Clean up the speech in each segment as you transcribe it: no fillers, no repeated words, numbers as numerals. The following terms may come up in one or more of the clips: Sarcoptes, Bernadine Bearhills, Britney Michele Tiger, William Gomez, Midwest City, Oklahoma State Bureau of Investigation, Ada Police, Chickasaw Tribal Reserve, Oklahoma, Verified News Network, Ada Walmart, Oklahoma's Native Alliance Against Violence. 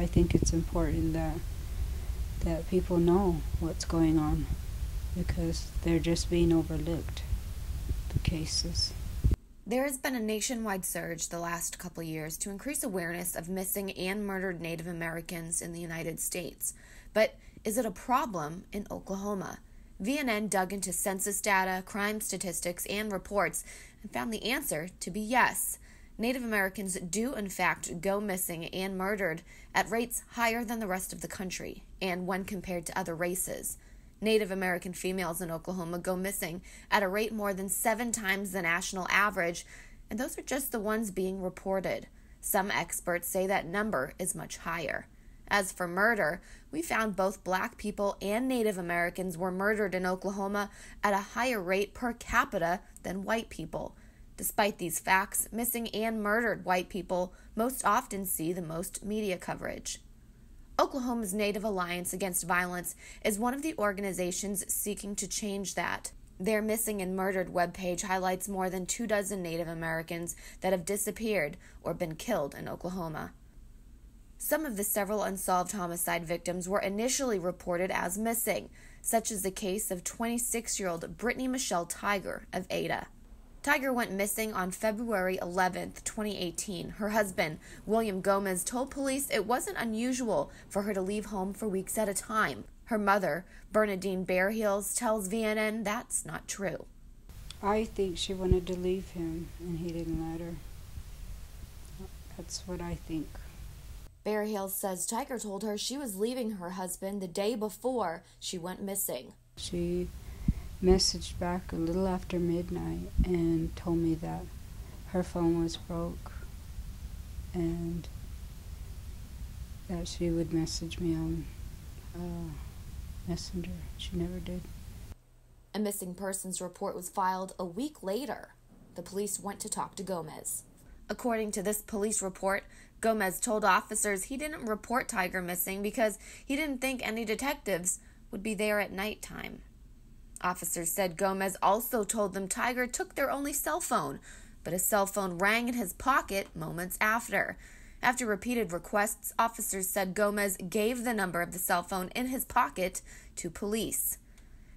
I think it's important that people know what's going on, because they're just being overlooked, the cases. There has been a nationwide surge the last couple years to increase awareness of missing and murdered Native Americans in the United States. But is it a problem in Oklahoma? VNN dug into census data, crime statistics, and reports and found the answer to be yes. Native Americans do, in fact, go missing and murdered at rates higher than the rest of the country and when compared to other races. Native American females in Oklahoma go missing at a rate more than 7 times the national average, and those are just the ones being reported. Some experts say that number is much higher. As for murder, we found both Black people and Native Americans were murdered in Oklahoma at a higher rate per capita than white people. Despite these facts, missing and murdered white people most often see the most media coverage. Oklahoma's Native Alliance Against Violence is one of the organizations seeking to change that. Their Missing and Murdered webpage highlights more than 2 dozen Native Americans that have disappeared or been killed in Oklahoma. Some of the several unsolved homicide victims were initially reported as missing, such as the case of 26-year-old Britney Michele Tiger of Ada. Tiger went missing on February 11, 2018. Her husband, William Gomez, told police it wasn't unusual for her to leave home for weeks at a time. Her mother, Bernadine Bearhills, tells VNN that's not true. I think she wanted to leave him, and he didn't let her. That's what I think. Bearhills says Tiger told her she was leaving her husband the day before she went missing. She messaged back a little after midnight and told me that her phone was broke and that she would message me on Messenger. She never did. A missing persons report was filed a week later. The police went to talk to Gomez. According to this police report, Gomez told officers he didn't report Tiger missing because he didn't think any detectives would be there at nighttime. Officers said Gomez also told them Tiger took their only cell phone, but his cell phone rang in his pocket moments after. After repeated requests, officers said Gomez gave the number of the cell phone in his pocket to police.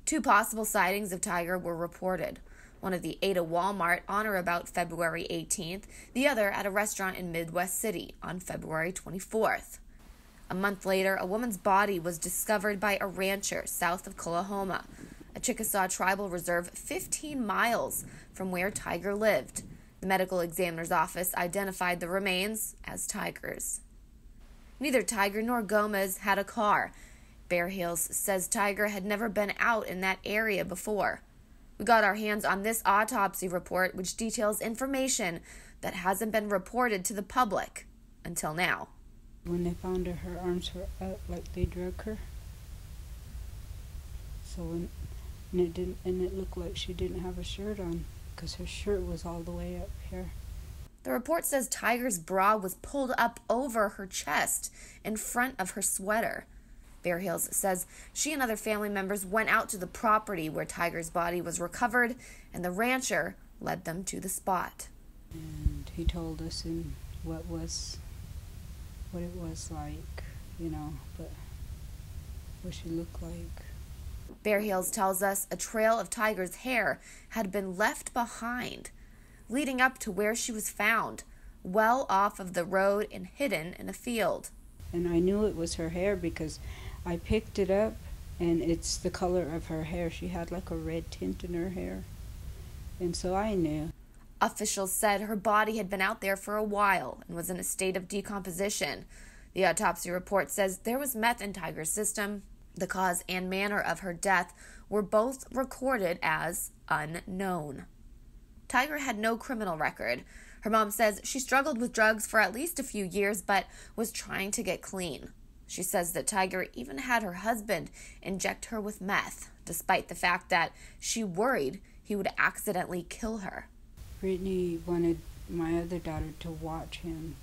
2 possible sightings of Tiger were reported. One at the Ada Walmart on or about February 18th, the other at a restaurant in Midwest City on February 24th. A month later, a woman's body was discovered by a rancher south of Oklahoma, a Chickasaw Tribal Reserve 15 miles from where Tiger lived. The medical examiner's office identified the remains as Tiger's. Neither Tiger nor Gomez had a car. Bearhills says Tiger had never been out in that area before. We got our hands on this autopsy report, which details information that hasn't been reported to the public until now. When they found her, her arms were up like they drug her. So it looked like she didn't have a shirt on because her shirt was all the way up here. The report says Tiger's bra was pulled up over her chest in front of her sweater. Bearhills says she and other family members went out to the property where Tiger's body was recovered, and the rancher led them to the spot. And he told us what it was like, but what she looked like. Bearhills tells us a trail of Tiger's hair had been left behind, leading up to where she was found, well off of the road and hidden in a field. And I knew it was her hair because I picked it up, and it's the color of her hair. She had like a red tint in her hair, and so I knew. Officials said her body had been out there for a while and was in a state of decomposition. The autopsy report says there was meth in Tiger's system. The cause and manner of her death were both recorded as unknown. Tiger had no criminal record. Her mom says she struggled with drugs for at least a few years, but was trying to get clean. She says that Tiger even had her husband inject her with meth, despite the fact that she worried he would accidentally kill her. Britney wanted my other daughter to watch him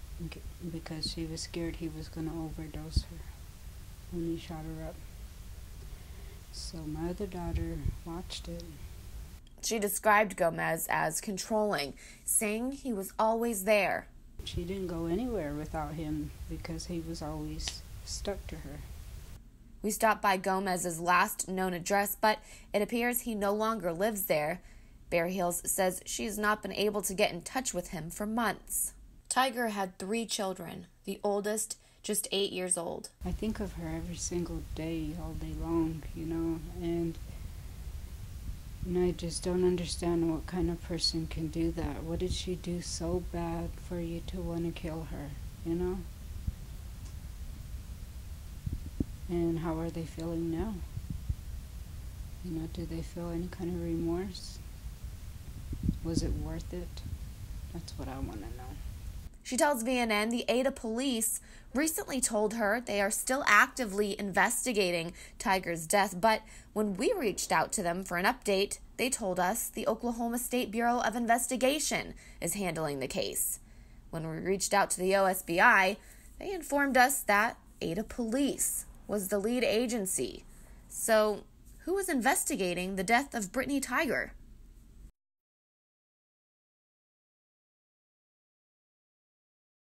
because she was scared he was going to overdose her when he shot her up. So my other daughter watched it. She described Gomez as controlling, saying he was always there, She didn't go anywhere without him because he was always stuck to her. We stopped by Gomez's last known address, but it appears he no longer lives there. Bearhills says she's not been able to get in touch with him for months. Tiger had 3 children, the oldest just 8 years old. I think of her every single day, all day long, you know, and I just don't understand what kind of person can do that. What did she do so bad for you to want to kill her, you know? And how are they feeling now? You know, do they feel any kind of remorse? Was it worth it? That's what I want to know. She tells VNN the Ada Police recently told her they are still actively investigating Tiger's death, but when we reached out to them for an update, they told us the Oklahoma State Bureau of Investigation is handling the case. When we reached out to the OSBI, they informed us that Ada Police was the lead agency. So, who was investigating the death of Britney Tiger?